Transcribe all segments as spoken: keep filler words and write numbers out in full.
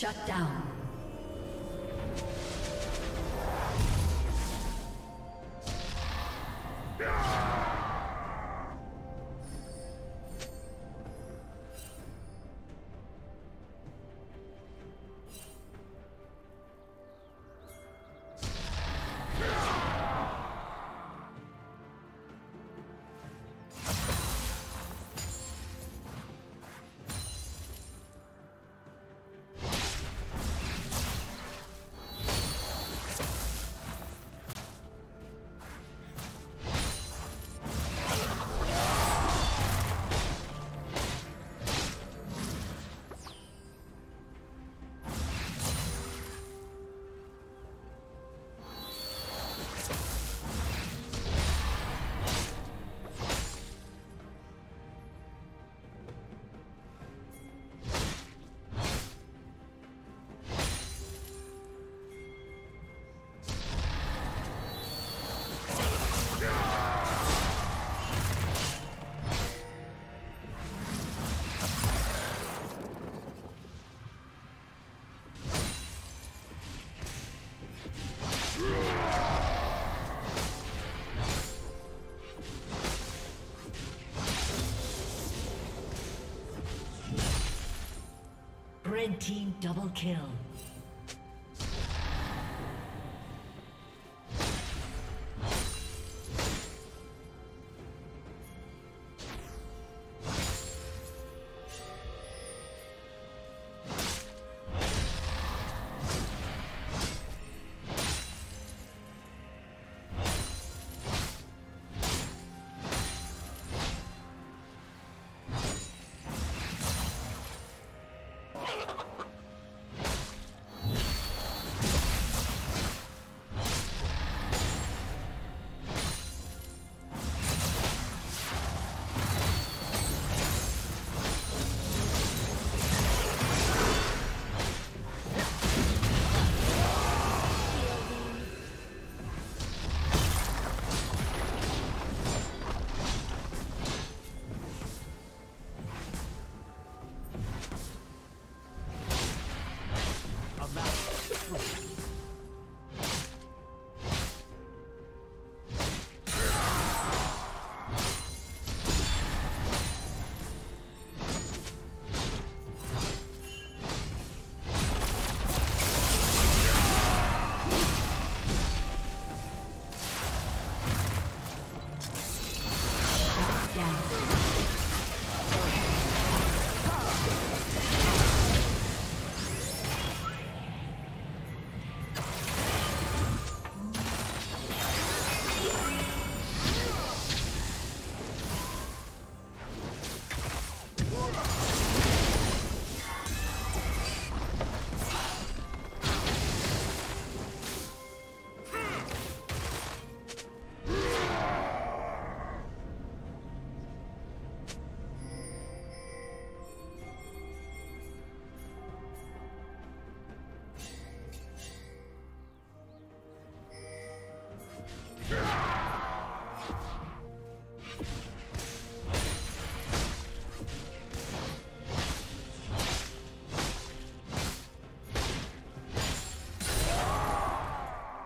Shut down. Red team double kill.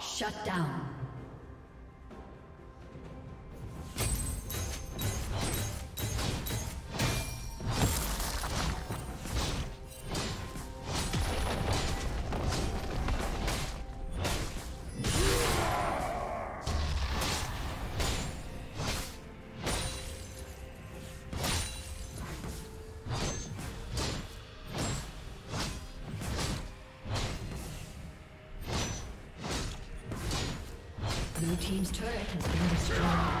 Shut down. Blue team's turret has been destroyed.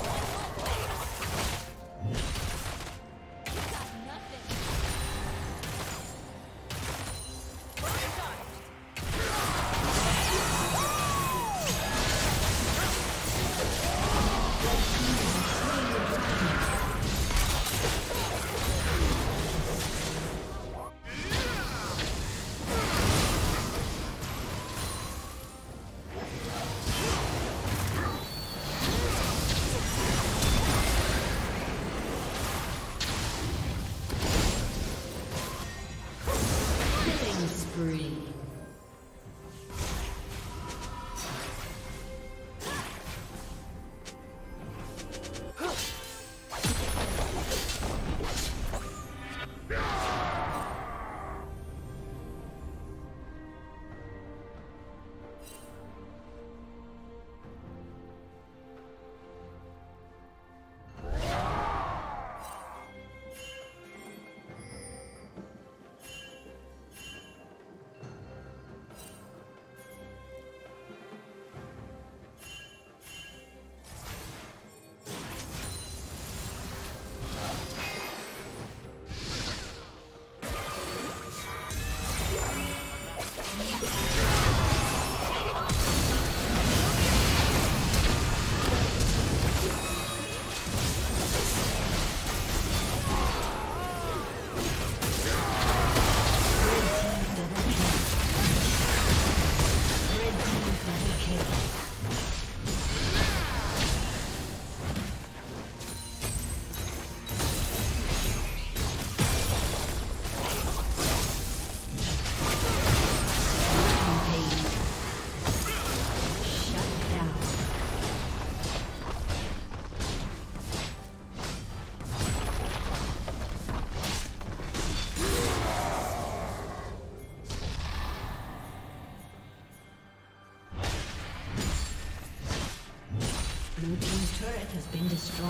Blue team's turret has been destroyed.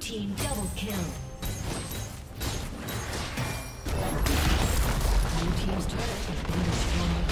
Team double kill. Blue team's turret has been destroyed.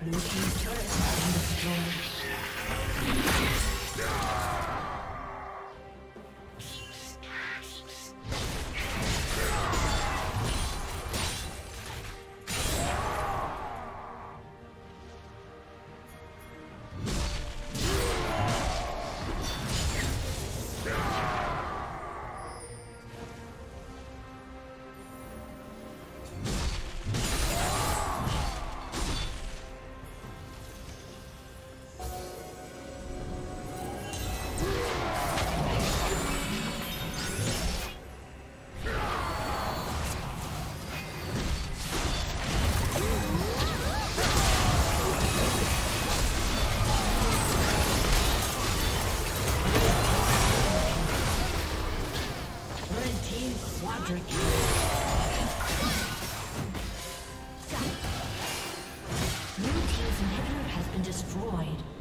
Blue team's turret has been destroyed. Destroyed.